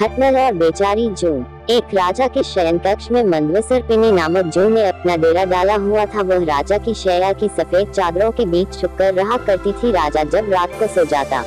खटमल और बेचारी जो एक राजा के शयन कक्ष में मंदवसर पिनी नामक जो ने अपना डेरा डाला हुआ था, वह राजा की शैया की सफेद चादरों के बीच छुपकर रहा करती थी। राजा जब रात को सो जाता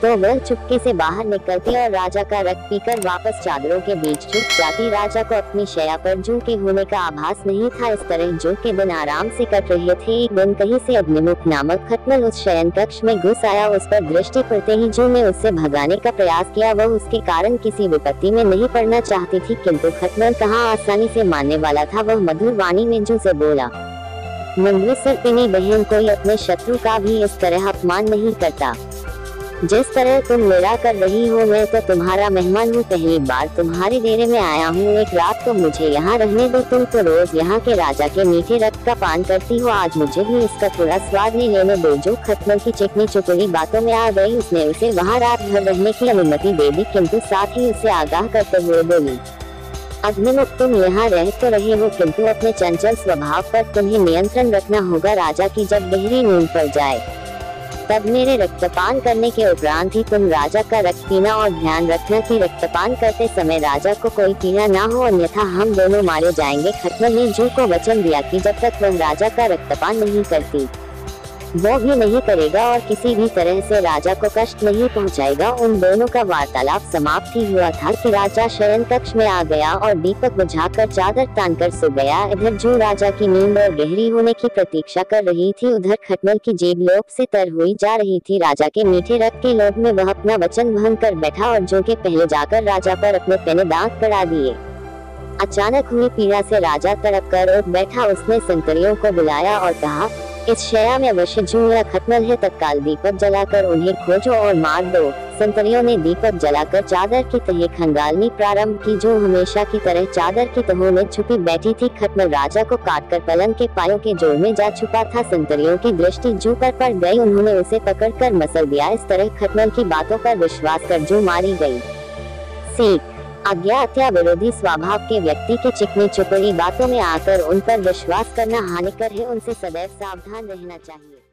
तो वह चुपके से बाहर निकलती और राजा का रक्त पीकर वापस चादरों के बीच छुप जाती। राजा को अपनी शैया पर जू के होने का आभास नहीं था। इस तरह जू के दिन आराम से कट रहे थे। एक दिन कहीं से अग्निमुख नामक खटमल उस शयन कक्ष में घुस आया। उस पर दृष्टि पड़ते ही जू ने उससे भगाने का प्रयास किया। वह उसके कारण किसी विपत्ति में नहीं पड़ना चाहती थी, किन्तु खटमल कहाँ आसानी से मानने वाला था। वह मधुर वाणी में जू से बोला, मंदवसर पिनी बहन, कोई अपने शत्रु का भी इस तरह अपमान नहीं करता। जिस तरह तुम मेरा कर रही हो, मैं तो तुम्हारा मेहमान हूँ, पहली बार तुम्हारे डेरे में आया हूँ। एक रात को मुझे यहाँ रहने दो। तुम तो रोज यहाँ के राजा के मीठे रक्त का पान करती हो, आज मुझे भी इसका थोड़ा स्वाद ले लेने दो। जो खटमल की चिकनी चुटुली बातों में आ गई, उसने उसे वहाँ रात भर रहने की अनुमति दे दी, किन्तु साथ ही उसे आगाह करते हुए बोली, अग्निमुख, तुम यहाँ रह तो रहे हो, किन्तु अपने चंचल स्वभाव पर तुम्हें नियंत्रण रखना होगा। राजा की जब गहरी नींद पड़ जाए तब मेरे रक्तपान करने के उपरांत ही तुम राजा का रक्त पीना, और ध्यान रखना कि रक्तपान करते समय राजा को कोई पीना ना हो, अन्यथा हम दोनों मारे जाएंगे। खटमल ने जू को वचन दिया कि जब तक वह राजा का रक्तपान नहीं करती, वो भी नहीं करेगा और किसी भी तरह से राजा को कष्ट नहीं पहुंचाएगा। उन दोनों का वार्तालाप समाप्त ही हुआ था कि राजा शयन कक्ष में आ गया और दीपक बुझाकर चादर तानकर सो गया। इधर जो राजा की नींद और गहरी होने की प्रतीक्षा कर रही थी, उधर खटमल की जेब लोभ से तर हुई जा रही थी। राजा के मीठे रक्त के लोभ में वह अपना वचन भंग कर बैठा और जो के पहले जाकर राजा पर अपने पहने दांत कड़ा दिए। अचानक हुई पीड़ा से राजा तड़प कर उठ बैठा। उसने संतरियों को बुलाया और कहा, इस शया में अवश्य जू या खटमल है, तत्काल दीपक जलाकर उन्हें खोजो और मार दो। संतरियों ने दीपक जलाकर चादर की तह खंगालनी प्रारंभ की। जो हमेशा की तरह चादर की तहों में छुपी बैठी थी। खटमल राजा को काटकर पलंग के पायों के जोड़ में जा छुपा था। संतरियों की दृष्टि जू पर पड़ गई, उन्होंने उसे पकड़कर मसल दिया। इस तरह खटमल की बातों पर विश्वास कर जू मारी गयी। सीख, आज्ञा हत्या विरोधी स्वभाव के व्यक्ति के चिकनी चुपड़ी बातों में आकर उन पर विश्वास करना हानिकर है। उनसे सदैव सावधान रहना चाहिए।